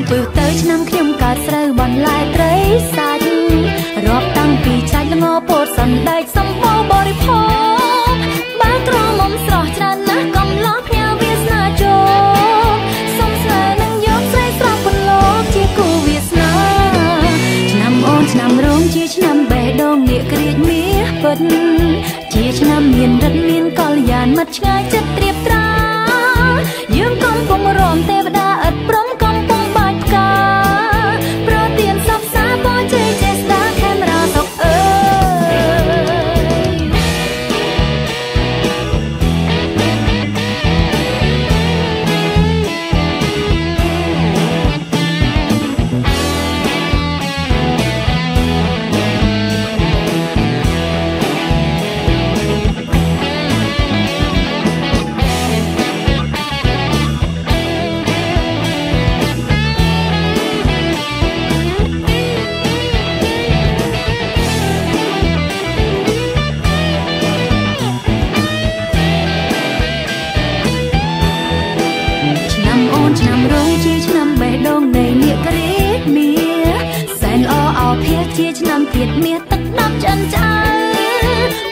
ំពើទៅឆ្នាំខ្ញុំកើតស្រូវបន្លែត្រីសាច់រាប់តាំងពីចាច់ល្ងពោតសណ្ដែកសំបូរបរិភោគបើក្រមុំស្រស់ច្រើនណាស់កំឡោះផ្ញើវាសនាចូលសំស្នេហ៍នឹងយកស្រីស្រស់ពន្លកជាគូវាសនាឆ្នាំអូនឆ្នាំរងជាឆ្នាំបេះដូងនាគក្រៀចមាសពិតជាឆ្នាំមានរិទ្ធមានកល្យានមិត្តឆ្ងាយចិត្តត្រៀបត្រាយើងកំពុងរំទេវតាឥតប្រំកំពុងបាច់ផ្កាប្រទានសពសាបជ័យចេស្តាខេមរាតុកអើយជាឆ្នាំទៀតមាសទឹកដប់ឆ្អិនឆ្អៅ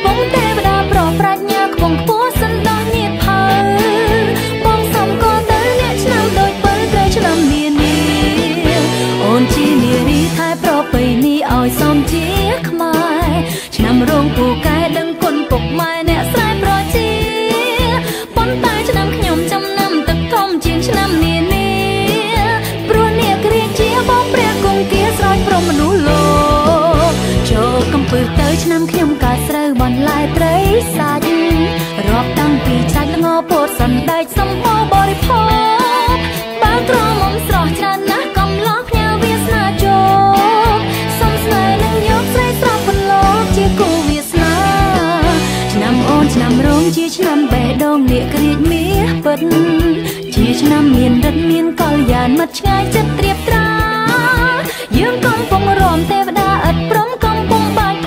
បងទេវតាប្រោសប្រាជ្ញាខ្ពង់ខ្ពស់សន្តោសញាតផៅបងសំកល់ទៅអ្នកឆ្នាំដូចពលគេឆ្នាំនានាអូនជានារីថែប្រពៃណីឲ្យសមជាខ្មែរឆ្នាំរងពូកែដឹងគុណពុកម៉ែអ្នកស្រែប្រជាប៉ុន្តែឆ្នាំខ្ញុំចំណាំទឹកធំជាងឆ្នាំនានាព្រោះនាគរាជាបងព្រះគង្គាស្រោចព្រំមនុស្សលោកទៅឆ្នាំខ្ញុំកើតស្រូវបន្លែត្រីសាច់រាប់តាំងពីចាច់ល្ងពោតសណ្ដែកសំបូរបរិភោគបើក្រមុំស្រស់ច្រើនណាស់កំឡោះផ្ញើវាសនាចូលសំស្នេហ៍នឹងយកស្រីស្រស់ពន្លកជាគូវាសនាឆ្នាំអូនឆ្នាំរងជាឆ្នាំបេះដូងនាគក្រៀចមាសពិតជាឆ្នាំមានរិទ្ធមានកល្យានមិត្តឆ្ងាយចិត្តត្រៀបត្រាយើងកំពុងរំទេវតាឥតប្រំ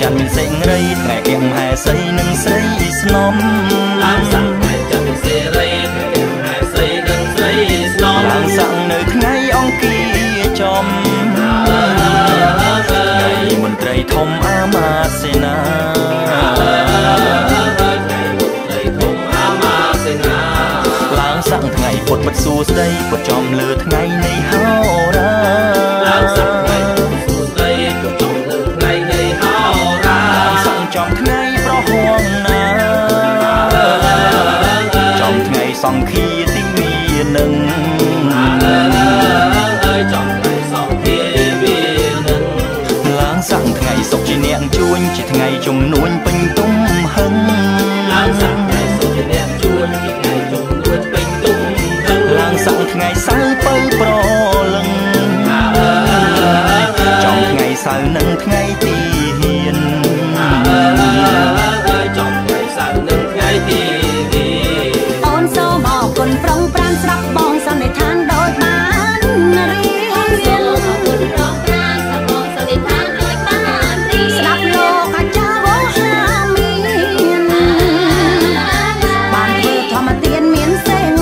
จันเสงไรแตกเอ็มหายใส่หนึ่งใส่สนมลางสั่งในจันเสงไรแตกเอ็มหายใส่หนึ่งใส่สนมลางสั่งในไงอ่องกีจอมในมนตรีทมอามาเสนาสั่งไงปดปัดสูสได้ปดจอมเลือดไงในเฮาราล้างสั่งไงปดสูสได้ปดจอมเลือดไงในเฮาราล้างสั่งจอมไงเพราะห่วงนาจอมไงสองขีติวีหนึ่งจอมไงสองขีติวีหนึ่งล้างสั่งไงศกจีเนียงจุนจีไงจมนุ่นปิงตุ้มหึงล้างสั่งไงศกจีเนียงจุนจีไงจมสั่งไงสาวไปโปรลังจองไงสาวนั่งไงตีเฮียนจองไงสาวนั่งไงตีเฮียนตอนโซบอกคนปรองปรานสับบองสันในทางโดยบ้านรีเรียนคนปรองปรานสับบองสันในทางโดยบ้านรีสับโลกอาจารย์ว่าหามีบ้านเปิดทอมาเตียนเมียนเซงโ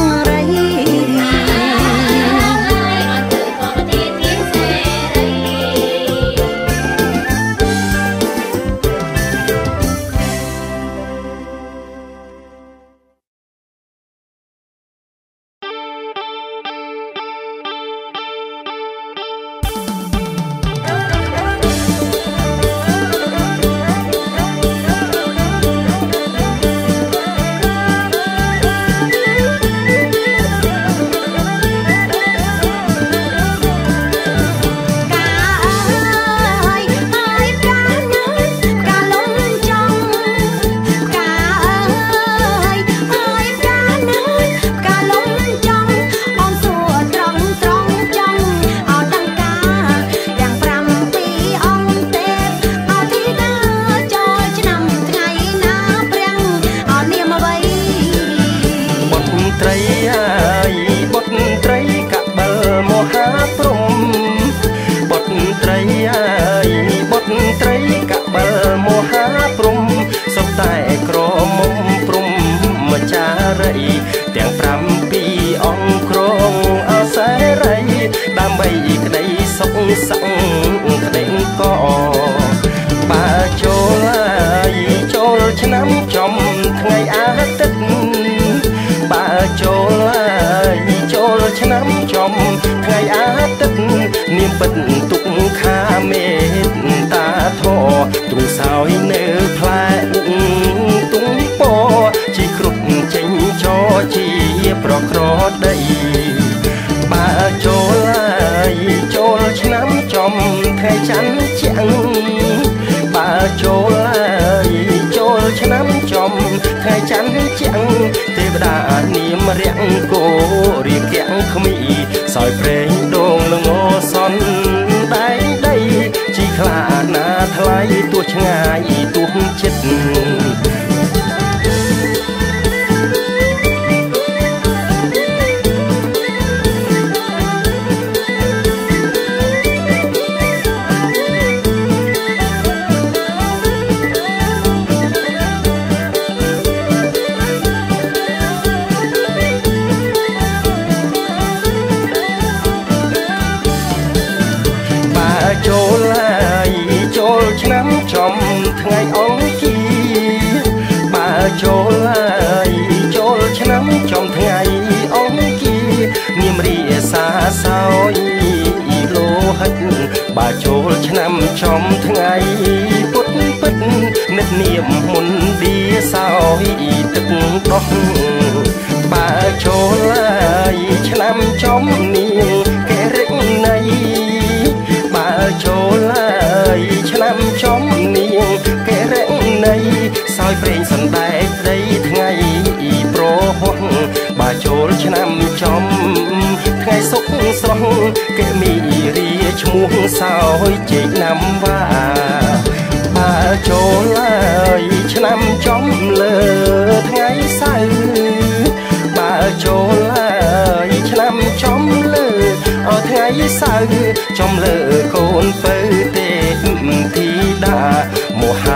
มหะ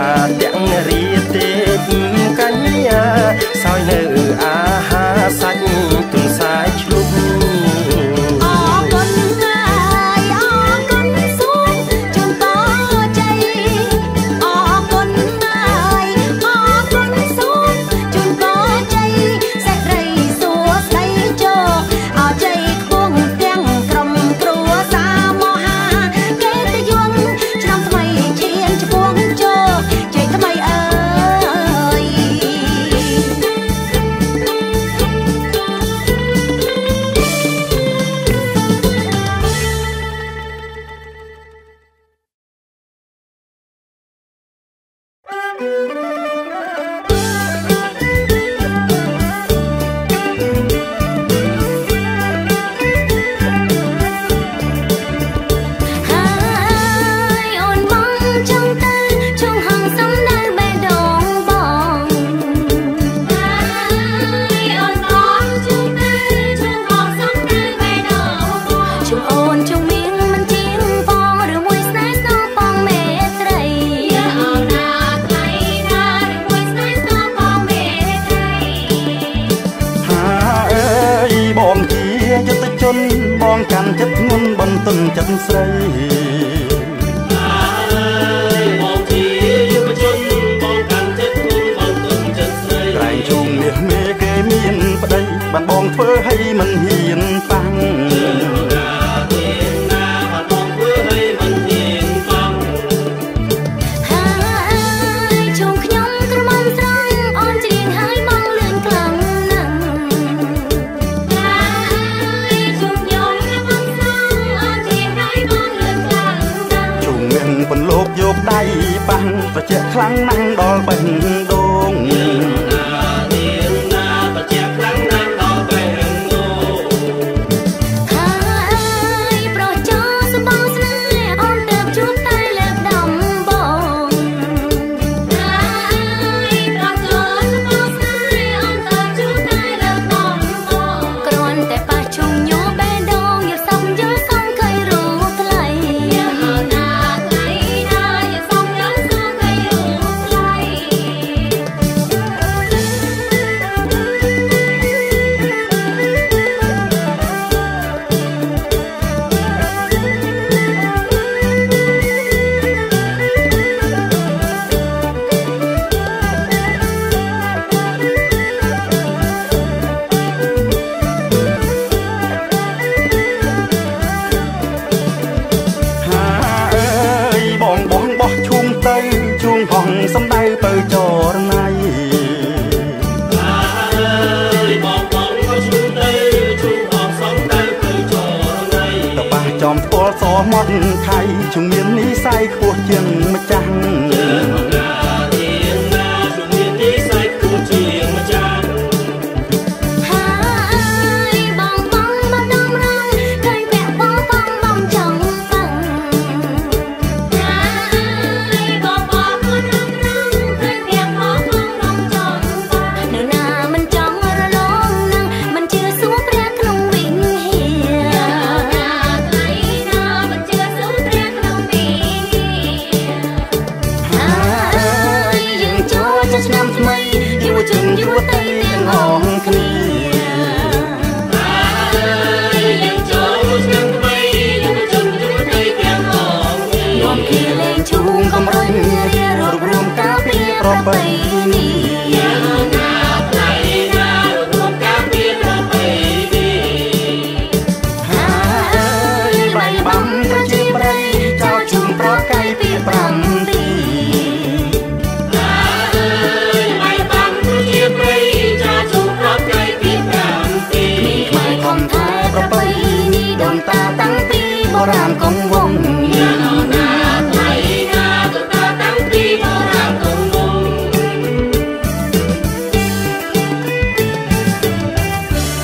การจัดงุนบนต้นจันทร์ใสมาเอ้ยบอกทียุบชนบอกการจัดงุนบนต้นจันทร์ใสแรงชงเลี้ยงเมฆเกมีนประเดี๋ยบันบองเพื่อให้มันเฮียนฟังปังประเจาะคลังนั่งดอกเป็นดงประเจาะคลังนั่งดอกเป็นดงข้าเอ้ยโปรดจอสบองเสน่ห์อ่อนเติบชุบใต้เล็บดำบงข้าเอ้ยโปรดจอสบองเสน่ห์อ่อนเติบชุบใต้เล็บดำบงกรอนแต่ป่าชงโยแบดองอย่าซ้ำอย่าซ้ำเคยรู้ไกลសំដៅទៅចរណៃអាអើយបងបងក៏ជូនទៅជូនអបសំដៅទៅចរណៃតបះចំផ្ទាល់សមាត់ខៃជុំមាននិស័យខ្ពស់ជាងម្ចាស់ឆ្នាំថ្មីយុវជនយុវតីទាំងអស់គ្នាអាអើយយើងចូលឆ្នាំថ្មីយុវជនយុវតីទាំងអស់គ្នានាំគ្នាលេងឈូងកំរុញរារួមការពារប្រពៃណីរាមកំវងយ៉ាងណាថ្លៃណាទៅតាំងពីបុរាណកំវងថ្ងៃ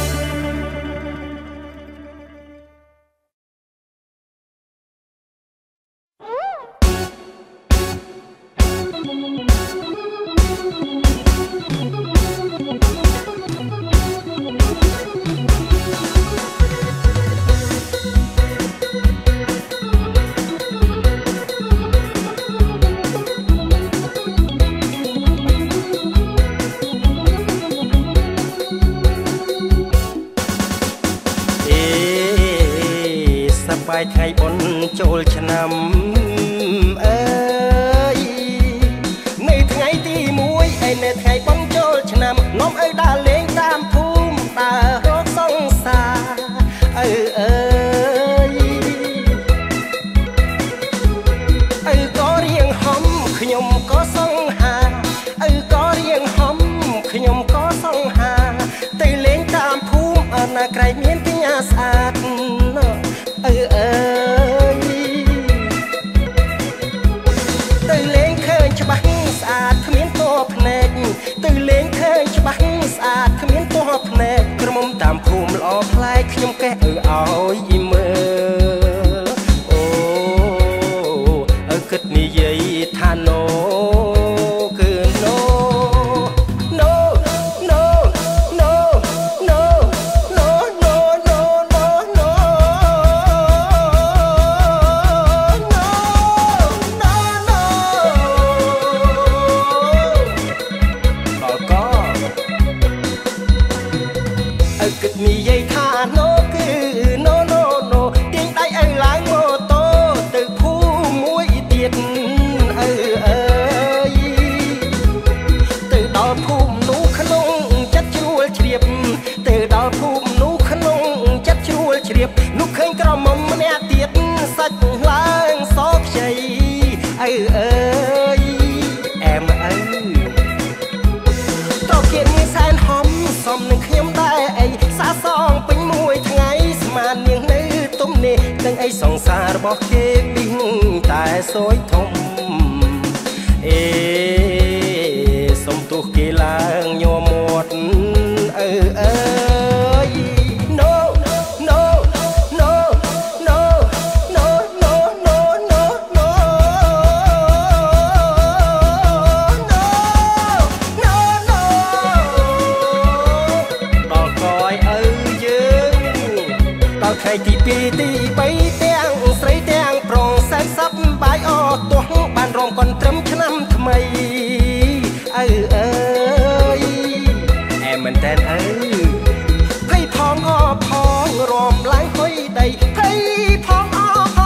បុណ្យចូលឆ្នាំអើយនៅថ្ងៃទី1ហើយនៅថ្ងៃបុណ្យចូលឆ្នាំនាំឲ្យដើរលេងតាមភូមិដើររកសង្សារអើយក៏រៀងហំខ្ញុំក៏សង្ហាក៏រៀងហំខ្ញុំក៏សង្ហាទៅលេងតាមភូមិអនាក្រៃមានទីញាស្អាតអើយទៅលេងឃើញច្បាស់ស្អាតគ្មានទោះភ្នែកទៅលេងឃើញច្បាស់ស្អាតគ្មានទោះភ្នែកក្រមុំតាមភូមិល្អផ្លែកខ្ញុំកេះឲ្យយីមើលអូគិតនិយាយថាណូគិតនិយាយថា no គឺ no របស់គេពីតែសวยធំអេសុំទុះគេឡើងញ័រមាត់អើអើយ No No No No No No No No No No No ដល់កយអើយើងដល់ខែទី2ទី3ទាំងស្រីទាំងប្រុស40បាយអត់ទោះបានរំកន្ទ្រឹមឆ្នាំថ្មីអើអើយអែមិនតែអើភ័យផងអផងរំឡើងហុយដីភ័យផងអផ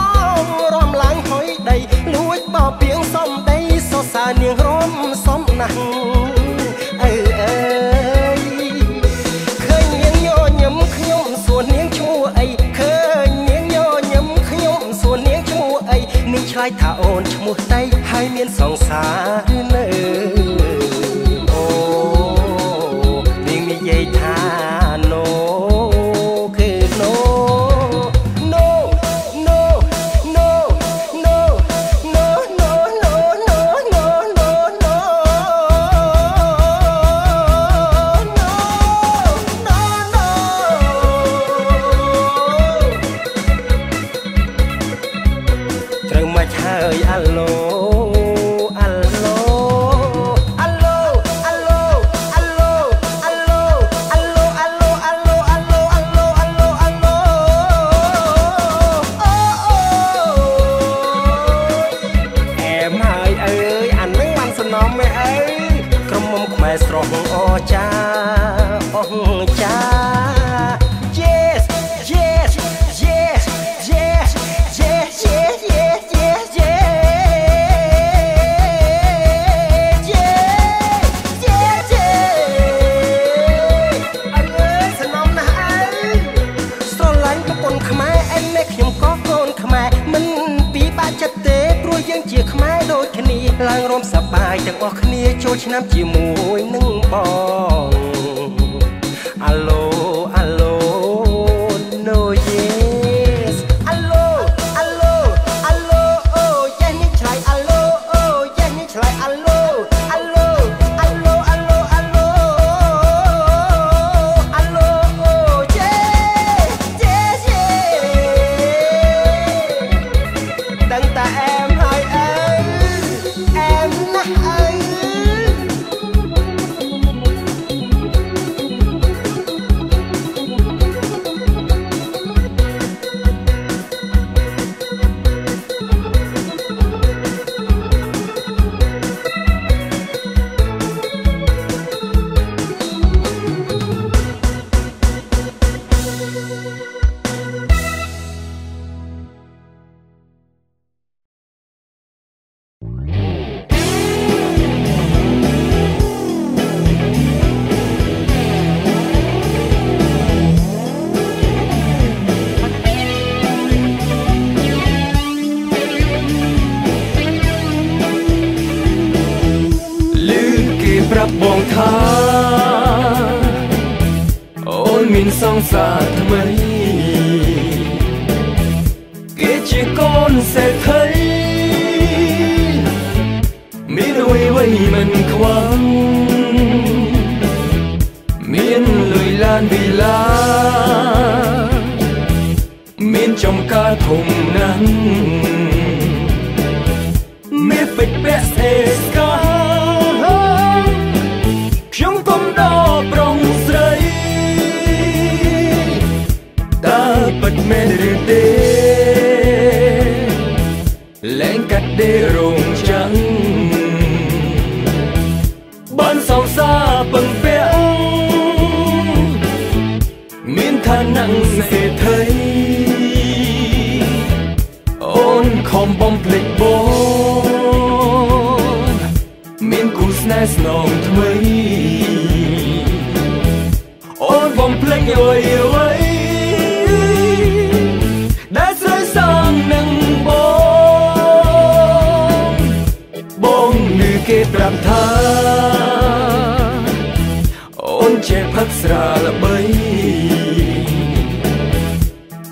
ងរំឡើងហុយដីលួចបោពីងសំដីសរសើរនាងរំសំណាស់អើអើយឃើញនាងញញឹមខ្ញុំសួរនាងឈ្មោះអីឃើញនាងញញឹមខ្ញុំសួរនាងឈ្មោះអីនាងឆ្លើយថាអូនឈ្មោះតៃហើយមានសង្សារនៅ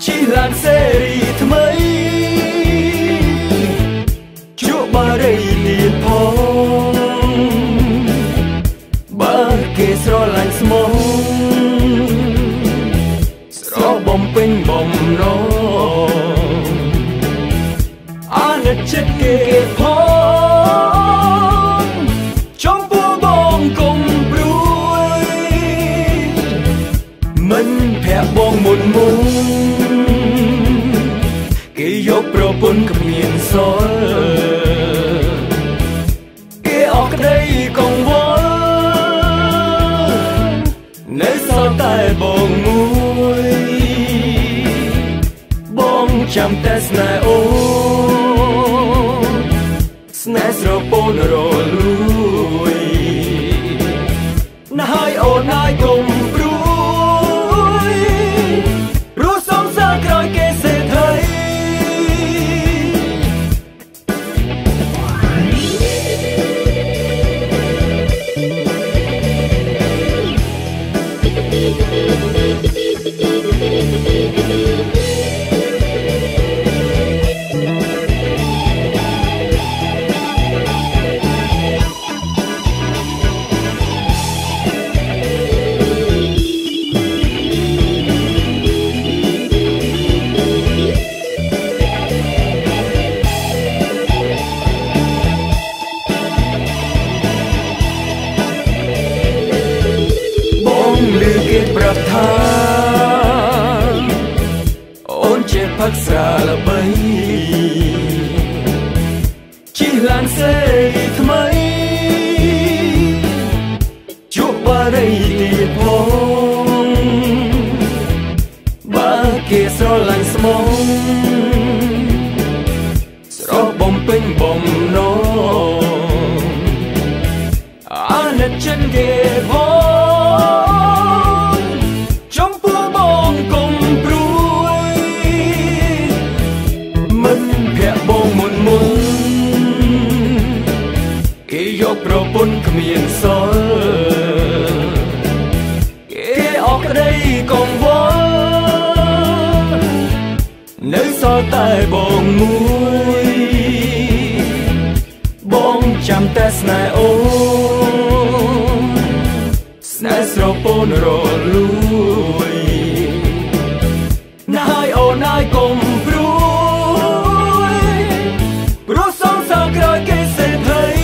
Chỉ làn xe đi thầm ấy ฉันเก็บพอชมปัวบองกงปรุยมันแผ่บองหมุนมุงเกยกโปรปนกับเมียนซอยเกยออกกระไดกองวอในซอนใต้บองมุยบองจำแต่สนายโอสนายสระปนรอลุยนายโอนายกงปรุยรู้สองสากรอยเกเสไทยพักสาละใบชีหลานเซยทำไมจุบาได้ดีพองบาเกสรหลังสมองสรบอมเป็นบอมนองอาเนจันเกพอปนขมีนซอยเกออกได้กองวอในซอใต้บองมุยบองจำแต่สนายโอสนายสระปนรอลุยนายโอนายกงปรุยรู้สองสากรอยเกเสไทย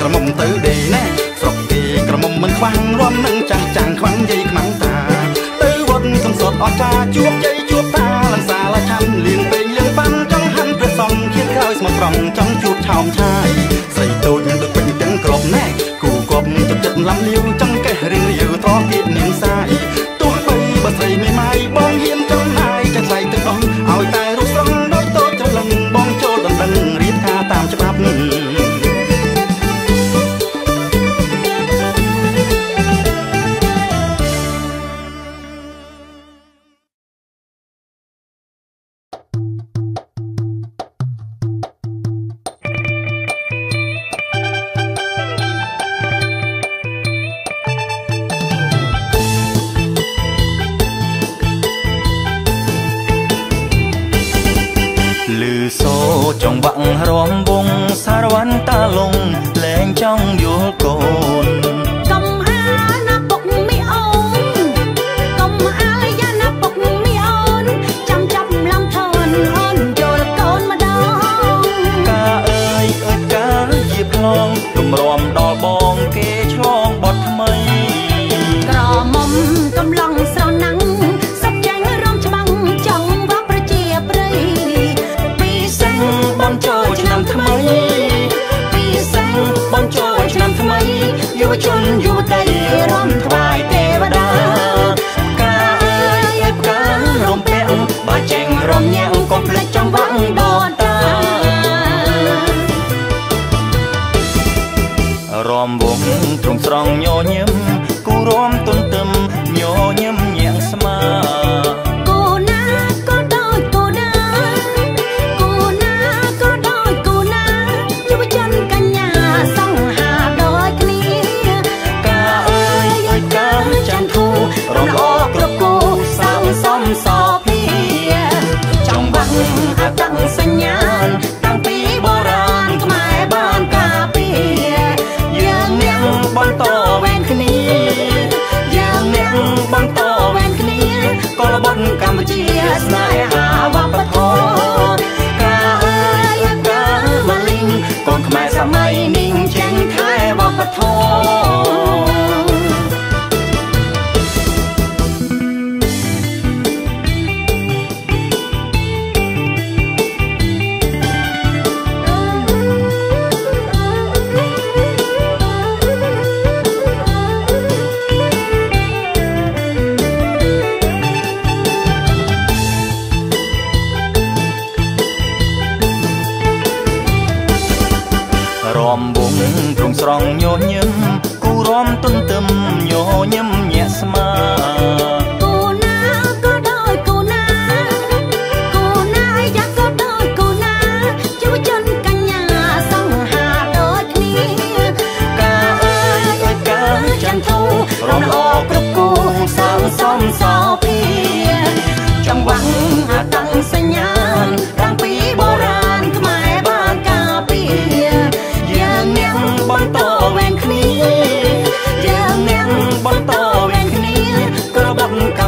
กระหม่อมตื้อเดแน่สกเอกระหม่อมมันควังร่วมนั่งจังจังควังใยขมังตาตื้อวดคำสดออกจาจวบใยจวบตาลังสาละชันเลี้ยงเปเลี้ยงฟันจ้องหันเปรซองเขียนข้าวสมกรองจ้องจูบชาวชายใส่โตยังดึกเป็นจังกรอบแน่กูกบจับจับลำเลี้ยวจังแก่เรียงเลี้ยวท้อเกียดหนึ่งสายตัวใบบัดใส่ไม่ไม้บองเฮียนจังหายจังใส่ตึกองเอาตายรูปซ้ำน้อยโตจับลังบองโจดังดังรีบทาตามฉบับจองบังรอมบงสารวันตาลงแหลงจ้องอยู่โกนกำหาหน้าปกไม่โอนกำอาลยาหน้าปกไม่โอนจำจำลำทอนอ่อนโยนโกนมาดองกาเอ้ยเอ้ยกาหยิบลองตุ่มรอมดอกบองเกชลองบอดทำไมกรอมมกำลังสาวนังโจจะนำทำไมปีแสงบอนโจจะนำทำไมยุวชนยุวไตร่วมถวายเทวดากาเอ้ยการ่มเป่งบาเจงร่มแยงกบเล็กจังหวังดอนตารอมวงตรงสรองโยเยี่ยมกูรวมตุนตึมโยเยี่ยมแยงสมาตั้งสัญญาณตั้งปีโบราณทำไมบ้านกาเปียยืนเนียงบนโตแวนคณียืนเนียงบนโตแวนคณีกลบนกัมพูชีสนายหาวัปโทกาเอ้ยกามาลิงกองขมายสมัยนิ่งเชียงไทยวัปโทตรองโยเยิ้มกูร้อมต้นตึมโยเยิ้มแย่สมากูน่าก็โดยกูน่ากูน่าอยากก็โดยกูน่าเจ้าจนกัญญาส่งหาโดยนี้กาเอ้ยกาจันทูร้องออกกรุบกูสาวซ้อมสาวเพียจังหวังหาตั้งสัญญาณกลางปีโบราณขมายบ้านกาเปียบนโตแวงคณีเยี่ยงเนียงบนโตแวงคณีกระบำ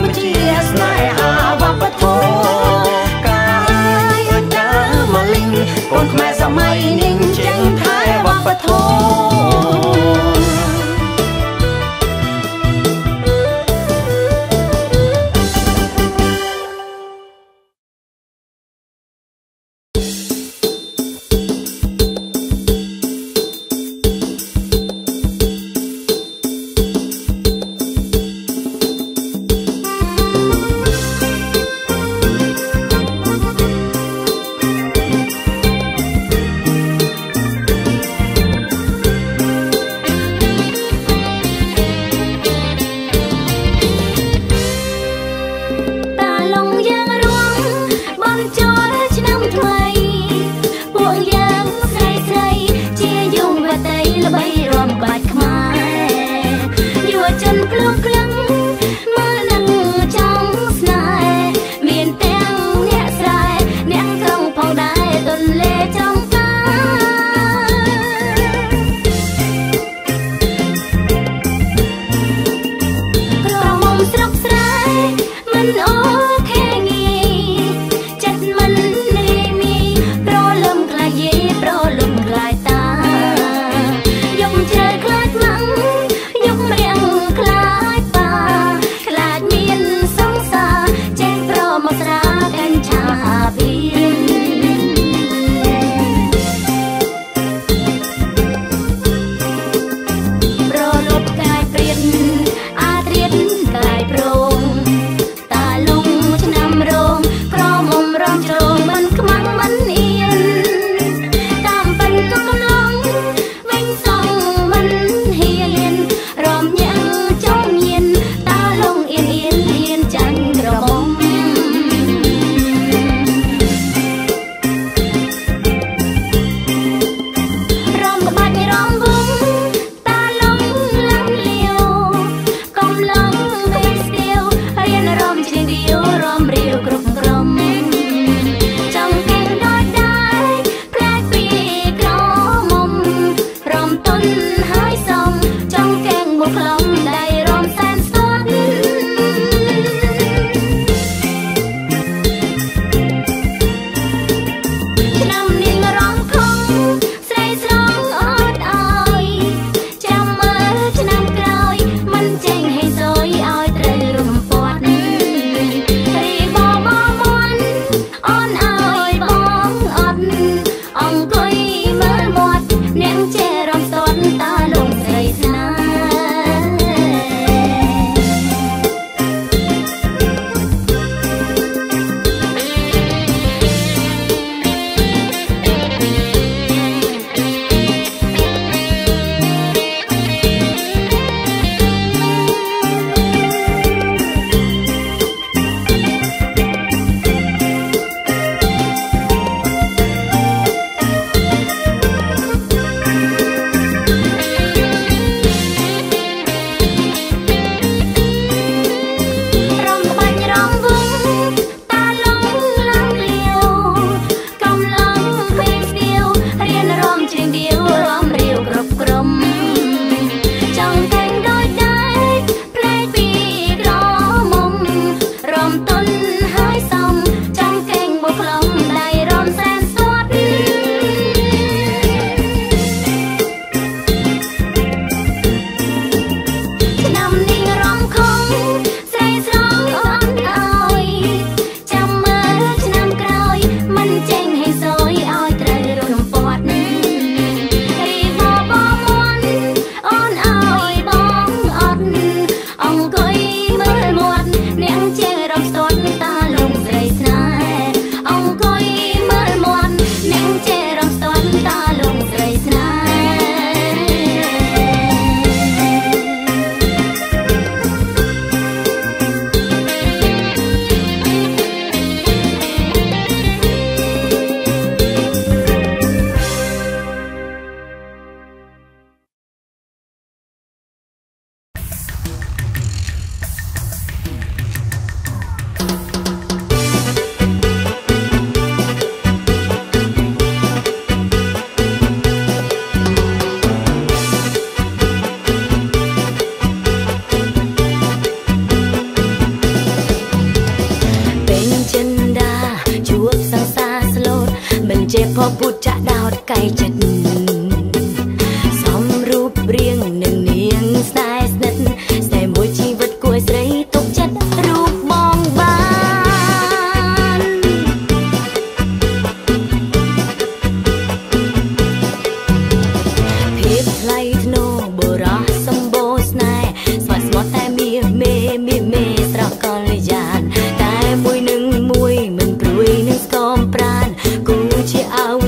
ใจจัดสอมรูปเรียงหนึ่งเนียงสายสนัดใส่มวยชีวิตกวยใส่ตกจัดรูปมองบานเพียบไลท์โนโบราสมโบสไนสวัสดิ์มอแต่มีเมมีเมตรกอลยานแต่มวยหนึ่งมวยมันปลุยหนึ่งกอมปราณกูเชี่ยเอาเ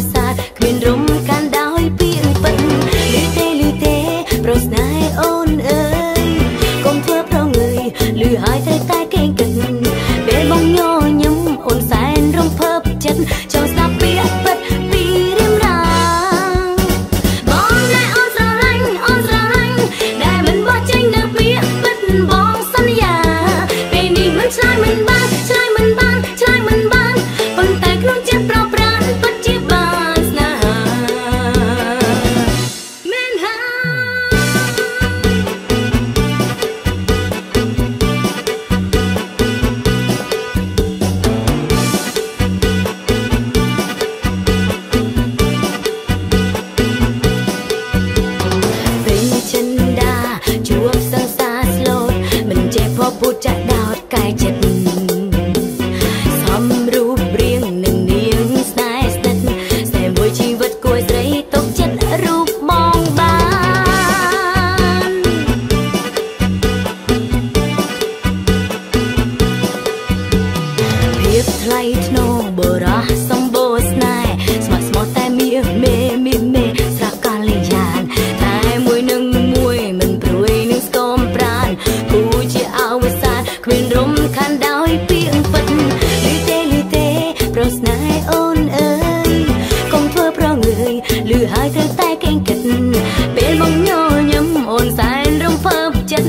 ป็นมองโยยมโอนสายร่มเพิ่มจัน